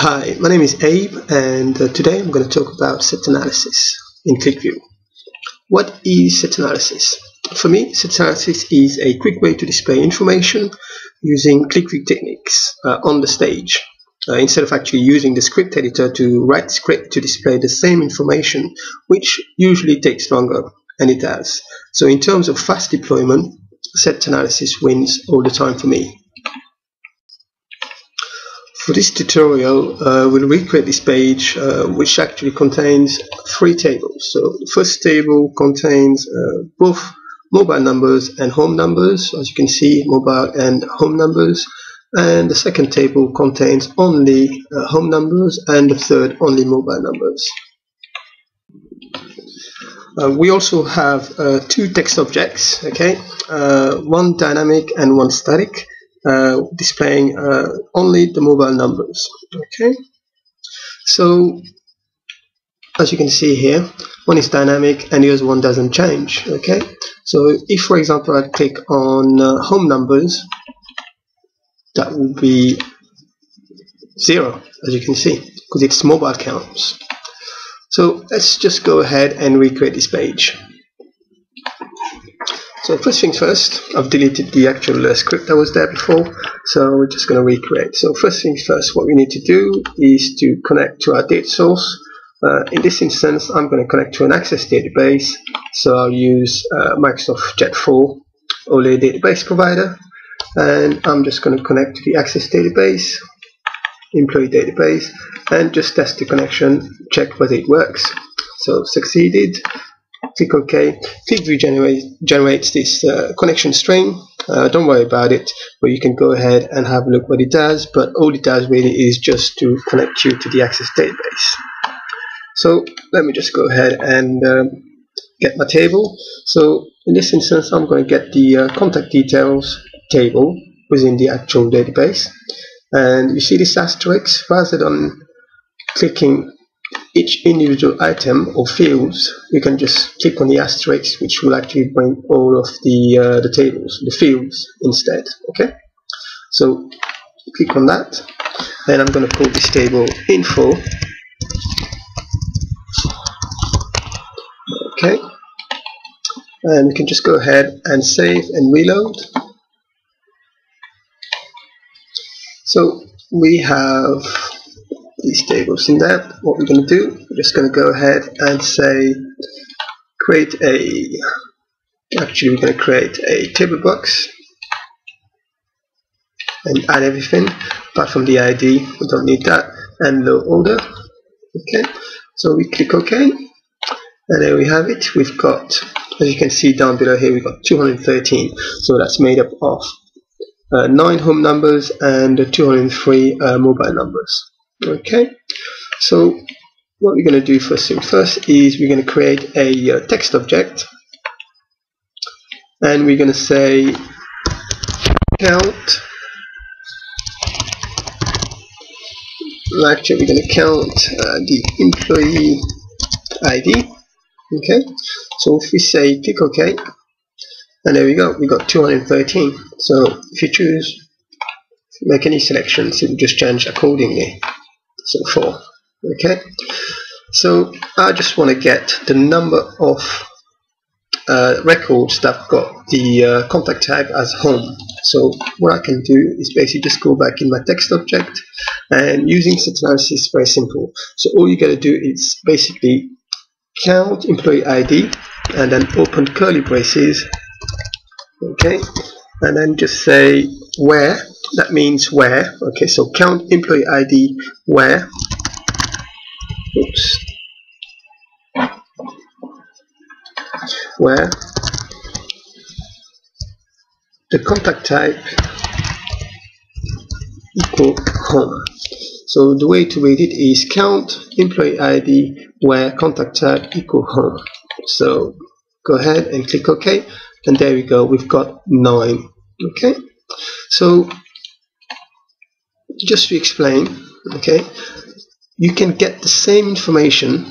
Hi, my name is Abe, and today I'm going to talk about set analysis in QlikView. What is set analysis? For me, set analysis is a quick way to display information using QlikView techniques on the stage. Instead of actually using the script editor to write script to display the same information, which usually takes longer, and it does. So in terms of fast deployment, set analysis wins all the time for me. For this tutorial, we'll recreate this page, which actually contains three tables. So the first table contains both mobile numbers and home numbers. As you can see, mobile and home numbers. And the second table contains only home numbers, and the third only mobile numbers. We also have two text objects, okay? One dynamic and one static. Displaying only the mobile numbers. Okay, so as you can see here, one is dynamic and the other one doesn't change. Okay, so if for example I click on home numbers, that will be 0, as you can see, because it's mobile counts. So let's just go ahead and recreate this page. So first things first, I've deleted the actual script that was there before, so we're just going to recreate. So first things first, what we need to do is to connect to our data source. In this instance, I'm going to connect to an Access database, so I'll use Microsoft Jet4 OLE database provider, and I'm just going to connect to the Access database, employee database, and just test the connection, check whether it works. So succeeded. Click OK. QlikView generates this connection string. Don't worry about it, but you can go ahead and have a look what it does. But all it does really is just to connect you to the Access database. So let me just go ahead and get my table. So in this instance, I'm going to get the contact details table within the actual database. And you see this asterisk, rather than clicking each individual item or fields, you can just click on the asterisk, which will actually bring all of the tables, the fields instead. Okay, so click on that, and I'm going to call this table info. Okay, and we can just go ahead and save and reload. So we have these tables in there. What we're going to do, we're just going to go ahead and say create a, actually we're going to create a table box and add everything apart from the ID, we don't need that, and low order. Okay, so we click OK, and there we have it. We've got, as you can see down below here, we've got 213, so that's made up of 9 home numbers and 203 mobile numbers. Okay, so what we're going to do first thing first is we're going to create a text object, and we're going to say count. Actually, we're going to count the employee ID. Okay, so if we say click OK, and there we go, we got 213. So if you choose, make any selections, it will just change accordingly. So 4. Okay, so I just want to get the number of records that have got the contact type as home. So what I can do is basically just go back in my text object, and using set analysis is very simple. So all you got to do is basically count employee ID and then open curly braces. Okay, and then just say where. That means where. Okay, so count employee ID where. Oops. Where the contact type equal home. So the way to read it is count employee ID where contact type equal home. So go ahead and click OK, and there we go. We've got 9. Okay, so just to explain, okay, you can get the same information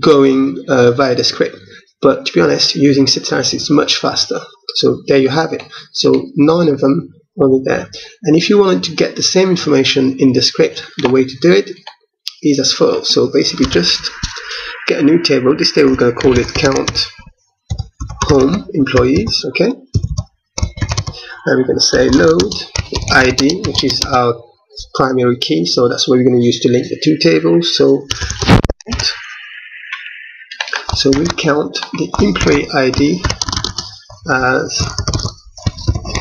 going via the script, but to be honest, using set analysis is much faster. So there you have it. So 9 of them only there. And if you wanted to get the same information in the script, the way to do it is as follows. So basically just get a new table. This table we're going to call it count home employees, okay? And we're going to say load ID, which is our primary key, so that's what we're going to use to link the two tables. So we'll count the employee ID as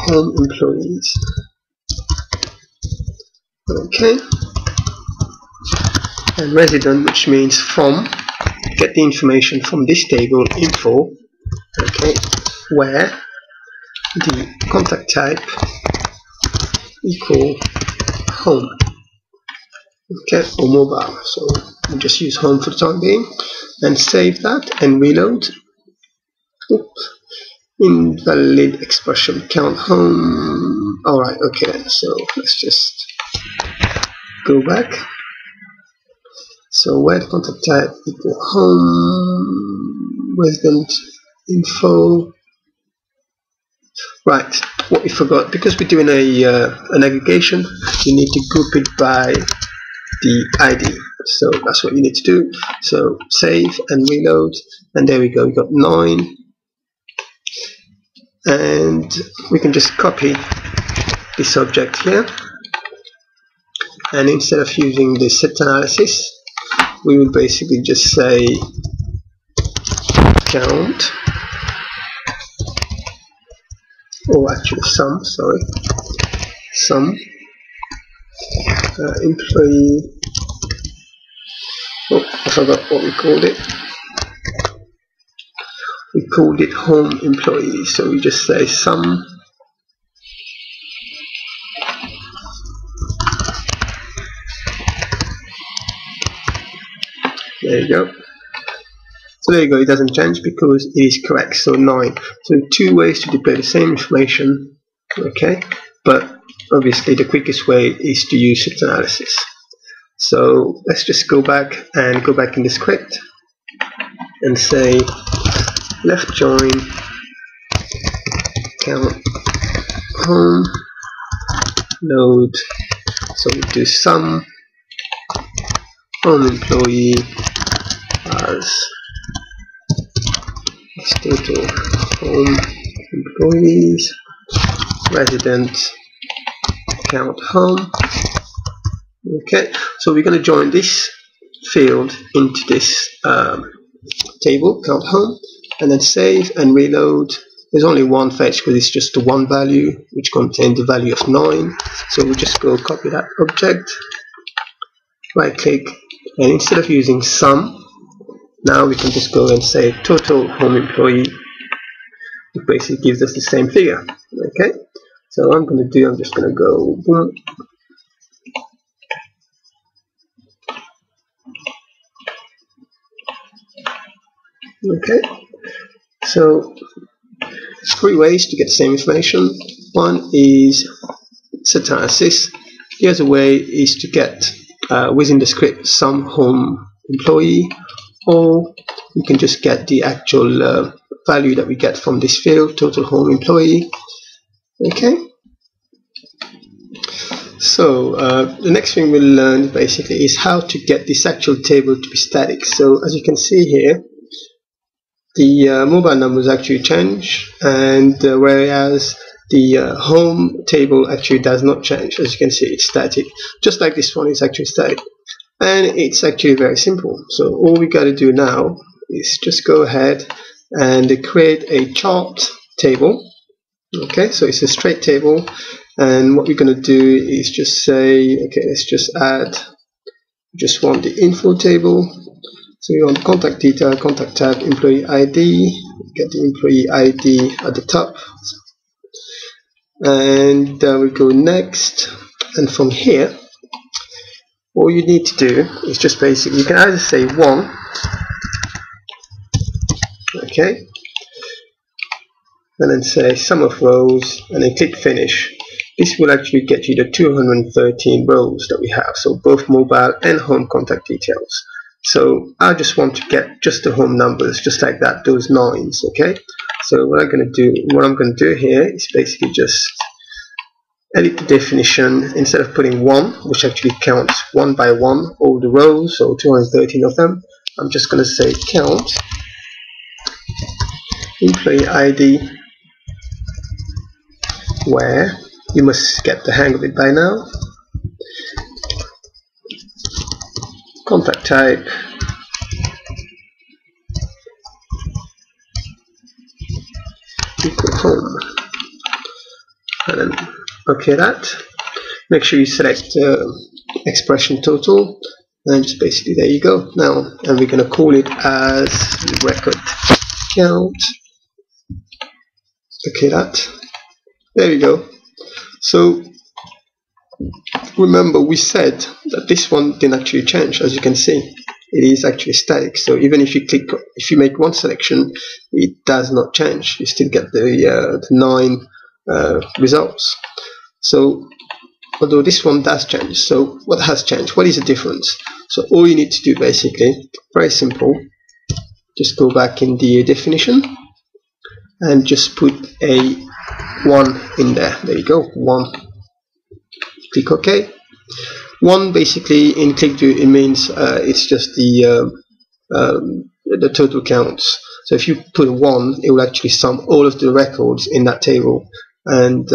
home employees. Okay. And resident, which means from, get the information from this table, info, okay, where the contact type equal home, okay, or mobile. So we just use home for the time being, and save that and reload. Oops. Invalid expression, count home. Alright, okay, so let's just go back. So where the contact type equal home, resident info. Right, what we forgot, because we're doing an aggregation, you need to group it by the ID. So that's what you need to do. So save and reload, and there we go, we got 9. And we can just copy the subject here, and instead of using the set analysis, we will basically just say count, or actually sum, sorry, sum employee, oh, I forgot what we called it. We called it home employee, so we just say sum . There you go. So there you go, it doesn't change because it is correct, so 9. So two ways to display the same information, okay, but obviously the quickest way is to use set analysis. So let's just go back and go back in the script and say left join count home load, so we do sum home employee as total home employees, resident count home, okay, so we're going to join this field into this table count home, and then save and reload. There's only one fetch because it's just the one value which contains the value of 9, so we'll just go copy that object, right click, and instead of using sum, now we can just go and say total home employee, which basically gives us the same figure, okay. So what I'm going to do, I'm just going to go boom. Okay, so 3 ways to get the same information. One is set analysis. The other way is to get within the script some home employee, or you can just get the actual value that we get from this field, total home employee. Okay, so the next thing we'll learn basically is how to get this actual table to be static. So as you can see here, the mobile numbers actually change, and whereas the home table actually does not change. As you can see, it's static, just like this one is actually static, and it's actually very simple. So all we got to do now is just go ahead and create a chart table, okay, so it's a straight table, and what we're going to do is just say, okay, let's just add, just want the info table. So you want contact detail, contact type, employee ID, get the employee ID at the top, and we go next, and from here all you need to do is just basically, you can either say 1, okay, and then say sum of rows, and then click finish. This will actually get you the 213 rows that we have, so both mobile and home contact details. So I just want to get just the home numbers, just like that, those 9s, okay. So what I'm going to do here is basically just edit the definition. Instead of putting 1, which actually counts one by one all the rows, so 213 of them, I'm just going to say count employee ID, where you must get the hang of it by now, contact type, equal home, and then OK that. Make sure you select expression total, and just basically there you go. Now, and we're going to call it as record count. OK that. There we go. So remember, we said that this one didn't actually change. As you can see, it is actually static. So even if you click, if you make one selection, it does not change. You still get the 9 results. So although this one does change. So what has changed? What is the difference? So all you need to do, basically, very simple, just go back in the definition and just put a 1 in there. There you go, 1. Click OK. 1 basically in QlikView, it means it's just the total counts. So if you put 1, it will actually sum all of the records in that table. And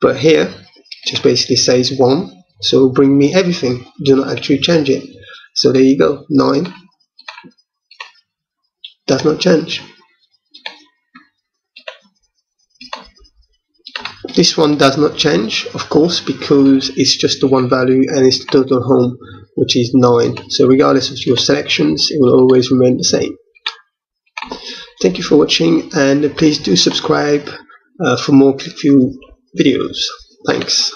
but here it just basically says 1, so bring me everything. Do not actually change it. So there you go, 9 does not change. This one does not change, of course, because it's just the one value and it's the total home, which is 9. So regardless of your selections, it will always remain the same. Thank you for watching, and please do subscribe for more QlikView videos. Thanks.